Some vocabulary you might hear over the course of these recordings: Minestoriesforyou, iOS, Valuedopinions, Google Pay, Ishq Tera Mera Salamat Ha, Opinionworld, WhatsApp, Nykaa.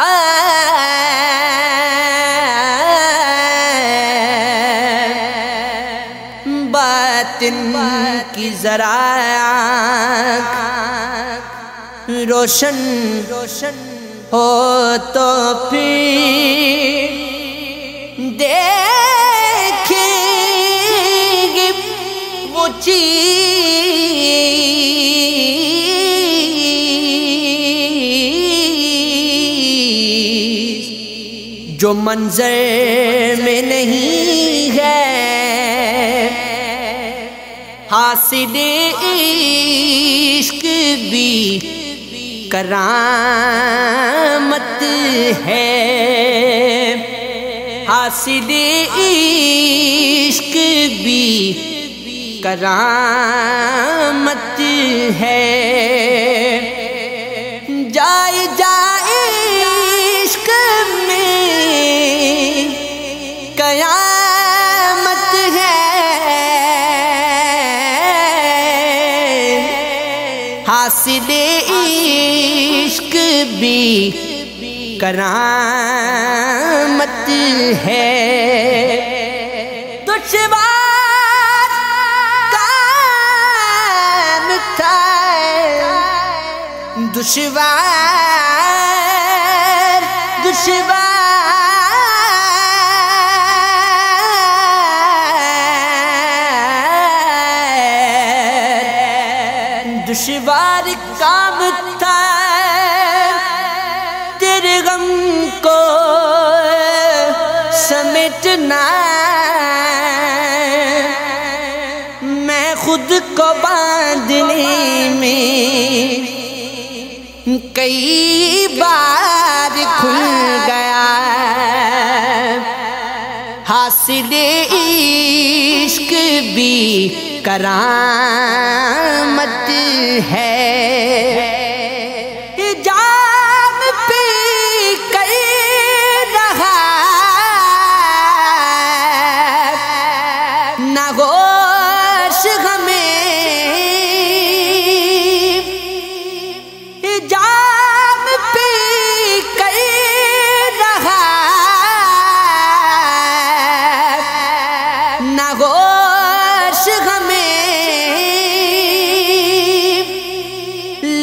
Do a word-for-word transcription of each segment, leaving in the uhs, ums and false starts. बातिन की जरा रोशन रोशन हो तो फिर देखेगी वो चीज़ जो मंजर में नहीं है, हासिल इश्क भी करामत है, हासिल इश्क भी करामत है। जाए जाए इश्क में कया हासिले इश्क भी करामत है। दुश्वार काम था, दुश्वार दुश्वार दुश्वार काम था, तेरे गम को समेटना मैं खुद को बांधने में कई बार खुल गया। हासिले इश्क भी करामत है। जाम पी कर रहा ना गोश हमें, जाम पी कर रहा ना गोश हमें,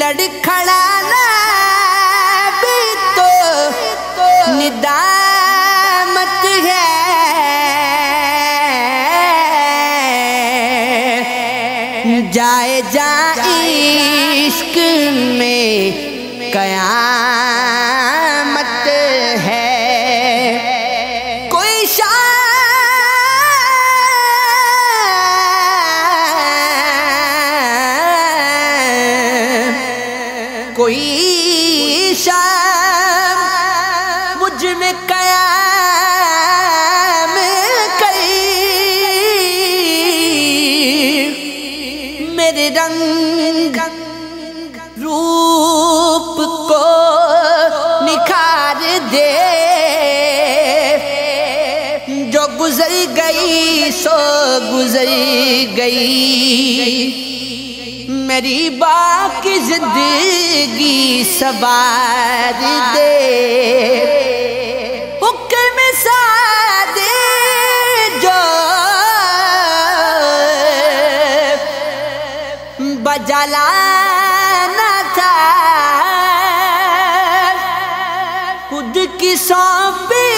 लड़खड़ा निदामत है। जाए जाए इश्क में कयामत है। कोई शाम कोई शाम मुझमें कयाम कई मेरे रंग रूप को निखार दे। जो गुजर गई सो गुजर गई, मेरी बाकी जिंदगी सवार दे। बजलाना था खुद की सौंपी,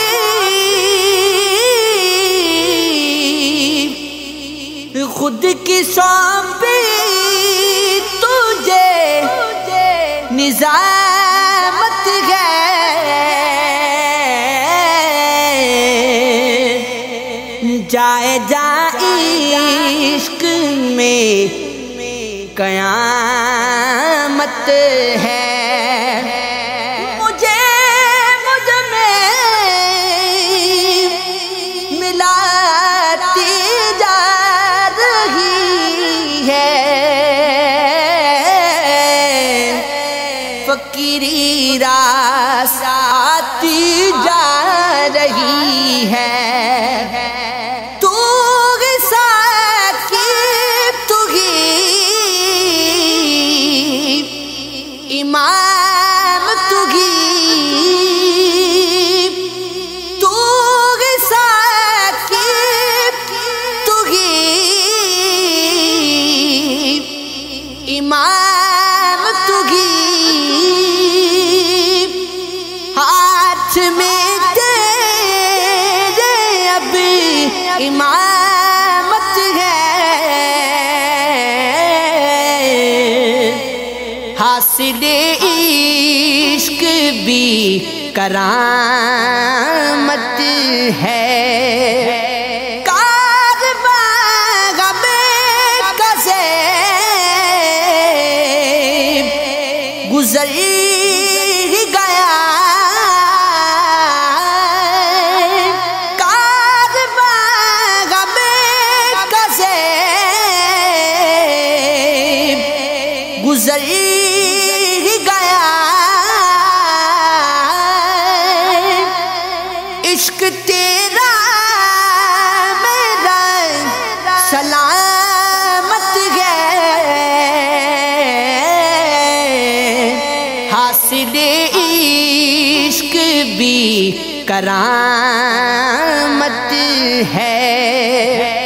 खुद की सौंपी तुझे निजामत है। जाए जाए इश्क में कयामत है। मुझे मुझ में मिलाती जा रही है फकीरी, रासाती जा रही है। में तेरे अब इमामत है, हासिले इश्क भी करामत है। गुजर गया कारवां में गुजर गया, इश्क तेरा मेरा सलामत इश्क भी करामत है।